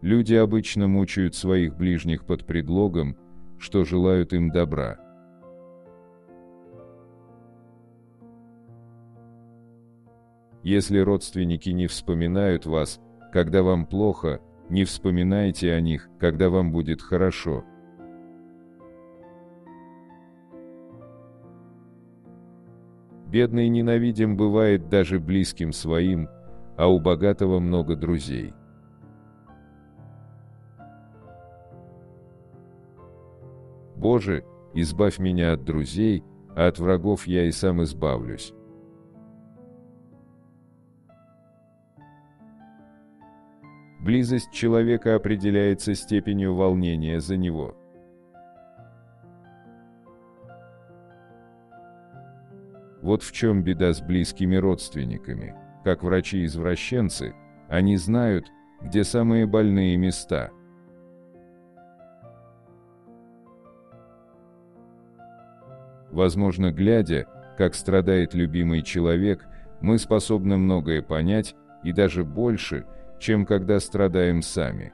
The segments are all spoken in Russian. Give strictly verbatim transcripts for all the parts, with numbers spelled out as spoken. Люди обычно мучают своих ближних под предлогом, что желают им добра. Если родственники не вспоминают вас, когда вам плохо, не вспоминайте о них, когда вам будет хорошо. Бедный ненавидим бывает даже близким своим, а у богатого много друзей. Боже, избавь меня от друзей, а от врагов я и сам избавлюсь. Близость человека определяется степенью волнения за него. Вот в чем беда с близкими родственниками. Как врачи-извращенцы, они знают, где самые больные места. Возможно, глядя, как страдает любимый человек, мы способны многое понять, и даже больше, чем когда страдаем сами.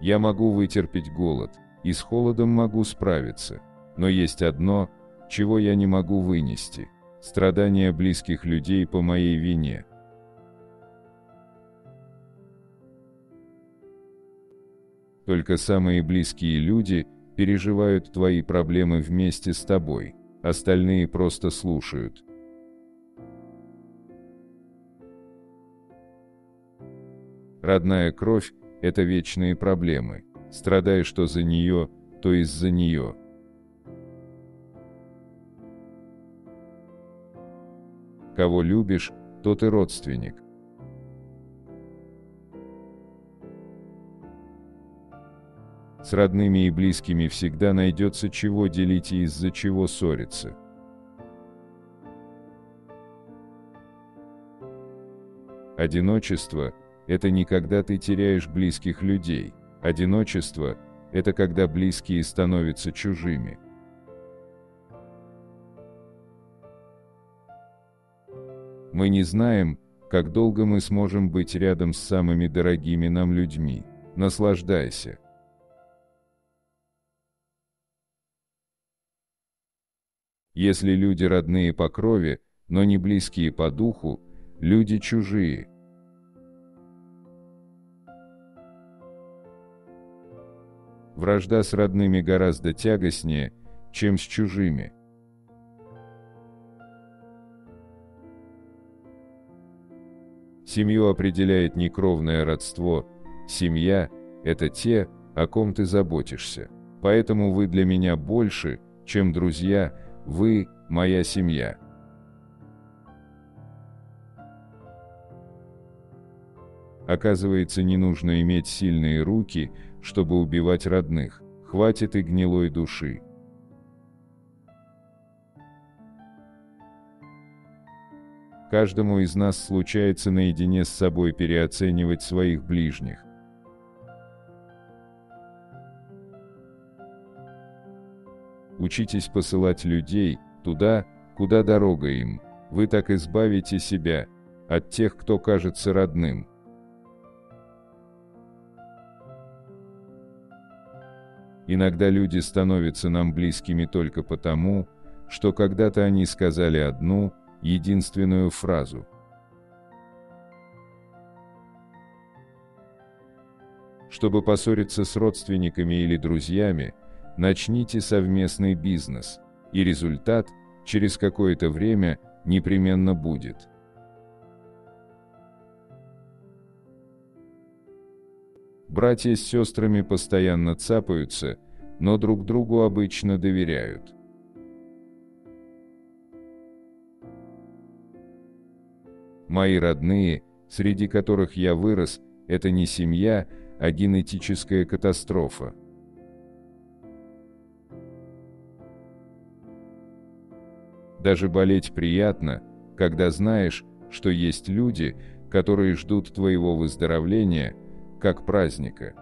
Я могу вытерпеть голод, и с холодом могу справиться, но есть одно, чего я не могу вынести – страдания близких людей по моей вине. Только самые близкие люди переживают твои проблемы вместе с тобой, остальные просто слушают. Родная кровь – это вечные проблемы. Страдай, что за нее, то из-за нее. Кого любишь, тот и родственник. С родными и близкими всегда найдется чего делить и из-за чего ссориться. Одиночество – это не когда ты теряешь близких людей. Одиночество – это когда близкие становятся чужими. Мы не знаем, как долго мы сможем быть рядом с самыми дорогими нам людьми. Наслаждайся. Если люди родные по крови, но не близкие по духу, люди чужие. Вражда с родными гораздо тягостнее, чем с чужими. Семью определяет не кровное родство, семья – это те, о ком ты заботишься. Поэтому вы для меня больше, чем друзья, вы – моя семья. Оказывается, не нужно иметь сильные руки, чтобы убивать родных. Хватит и гнилой души. Каждому из нас случается наедине с собой переоценивать своих ближних. Учитесь посылать людей туда, куда дорога им. Вы так избавите себя от тех, кто кажется родным. Иногда люди становятся нам близкими только потому, что когда-то они сказали одну, единственную фразу. Чтобы поссориться с родственниками или друзьями, начните совместный бизнес, и результат через какое-то время непременно будет. Братья с сестрами постоянно цапаются, но друг другу обычно доверяют. Мои родные, среди которых я вырос, это не семья, а генетическая катастрофа. Даже болеть приятно, когда знаешь, что есть люди, которые ждут твоего выздоровления, как праздника.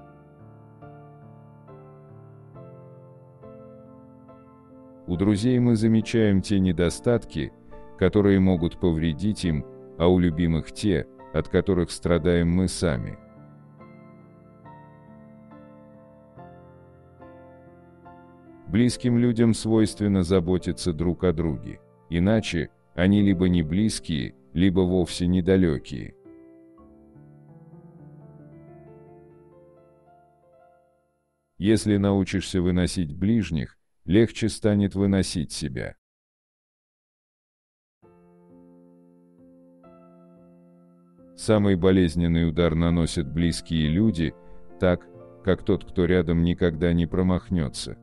У друзей мы замечаем те недостатки, которые могут повредить им, а у любимых те, от которых страдаем мы сами. Близким людям свойственно заботиться друг о друге, иначе они либо не близкие, либо вовсе недалекие. Если научишься выносить ближних, легче станет выносить себя. Самый болезненный удар наносят близкие люди, так, как тот, кто рядом, никогда не промахнется.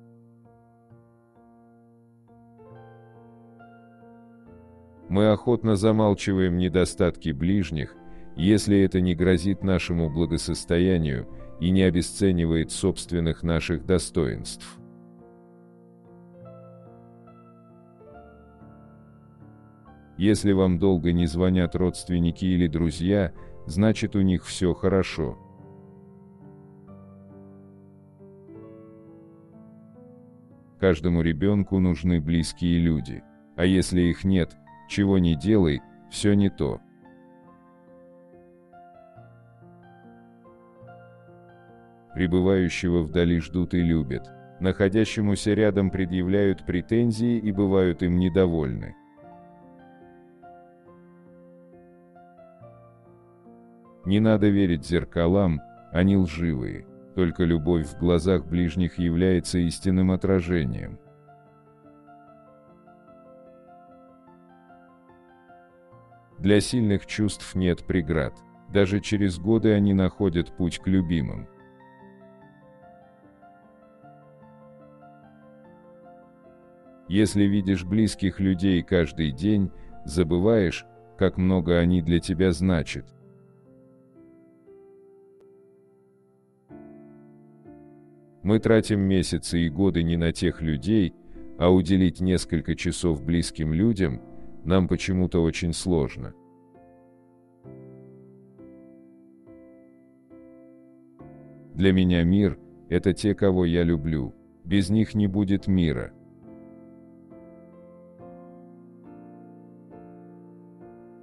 Мы охотно замалчиваем недостатки ближних, если это не грозит нашему благосостоянию и не обесценивает собственных наших достоинств. Если вам долго не звонят родственники или друзья, значит, у них все хорошо. Каждому ребенку нужны близкие люди, а если их нет, чего не делай, все не то. Пребывающего вдали ждут и любят, находящемуся рядом предъявляют претензии и бывают им недовольны. Не надо верить зеркалам, они лживые, только любовь в глазах ближних является истинным отражением. Для сильных чувств нет преград, даже через годы они находят путь к любимым. Если видишь близких людей каждый день, забываешь, как много они для тебя значат. Мы тратим месяцы и годы не на тех людей, а уделить несколько часов близким людям нам почему-то очень сложно. Для меня мир – это те, кого я люблю. Без них не будет мира.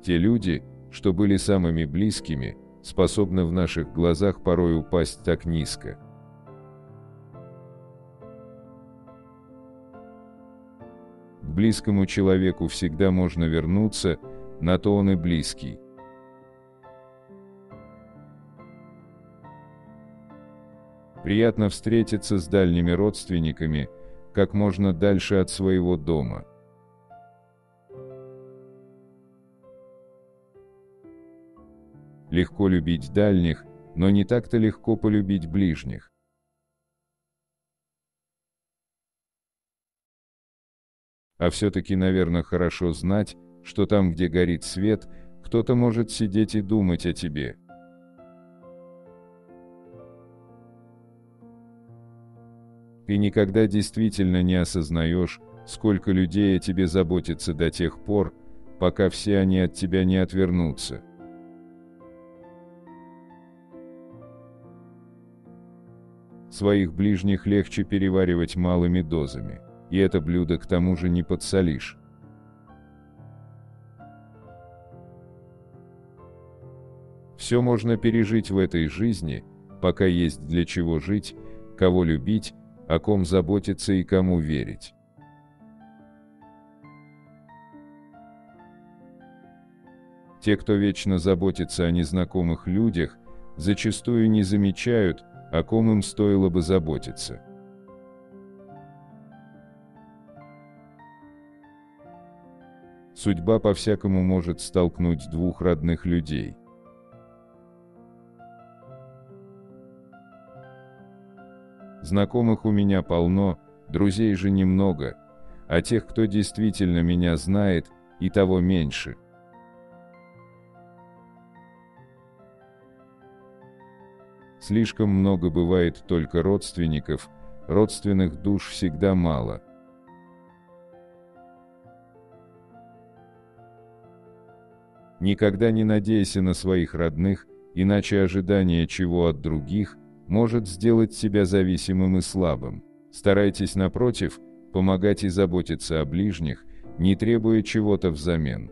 Те люди, что были самыми близкими, способны в наших глазах порой упасть так низко. К близкому человеку всегда можно вернуться, на то он и близкий. Приятно встретиться с дальними родственниками, как можно дальше от своего дома. Легко любить дальних, но не так-то легко полюбить ближних. А все-таки, наверное, хорошо знать, что там, где горит свет, кто-то может сидеть и думать о тебе. Ты никогда действительно не осознаешь, сколько людей о тебе заботится до тех пор, пока все они от тебя не отвернутся. Своих ближних легче переваривать малыми дозами. И это блюдо к тому же не подсолишь. Все можно пережить в этой жизни, пока есть для чего жить, кого любить, о ком заботиться и кому верить. Те, кто вечно заботится о незнакомых людях, зачастую не замечают, о ком им стоило бы заботиться. Судьба по-всякому может столкнуть двух родных людей. Знакомых у меня полно, друзей же немного, а тех, кто действительно меня знает, и того меньше. Слишком много бывает только родственников, родственных душ всегда мало. Никогда не надейся на своих родных, иначе ожидание чего от других может сделать себя зависимым и слабым. Старайтесь, напротив, помогать и заботиться о ближних, не требуя чего-то взамен.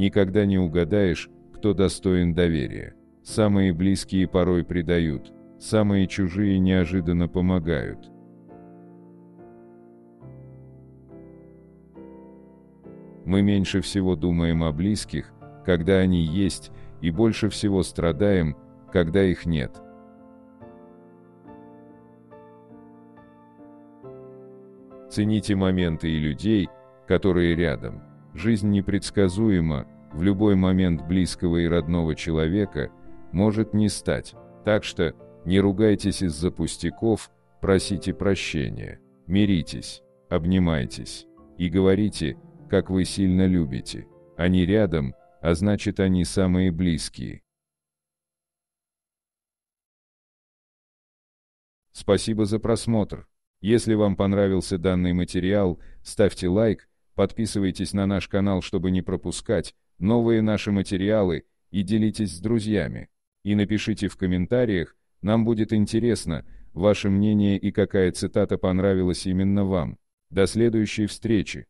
Никогда не угадаешь, кто достоин доверия. Самые близкие порой предают, самые чужие неожиданно помогают. Мы меньше всего думаем о близких, когда они есть, и больше всего страдаем, когда их нет. Цените моменты и людей, которые рядом. Жизнь непредсказуема, в любой момент близкого и родного человека может не стать. Так что не ругайтесь из-за пустяков, просите прощения, миритесь, обнимайтесь и говорите, как вы сильно любите. Они рядом, а значит, они самые близкие. Спасибо за просмотр. Если вам понравился данный материал, ставьте лайк, подписывайтесь на наш канал, чтобы не пропускать новые наши материалы, и делитесь с друзьями. И напишите в комментариях, нам будет интересно, ваше мнение и какая цитата понравилась именно вам. До следующей встречи!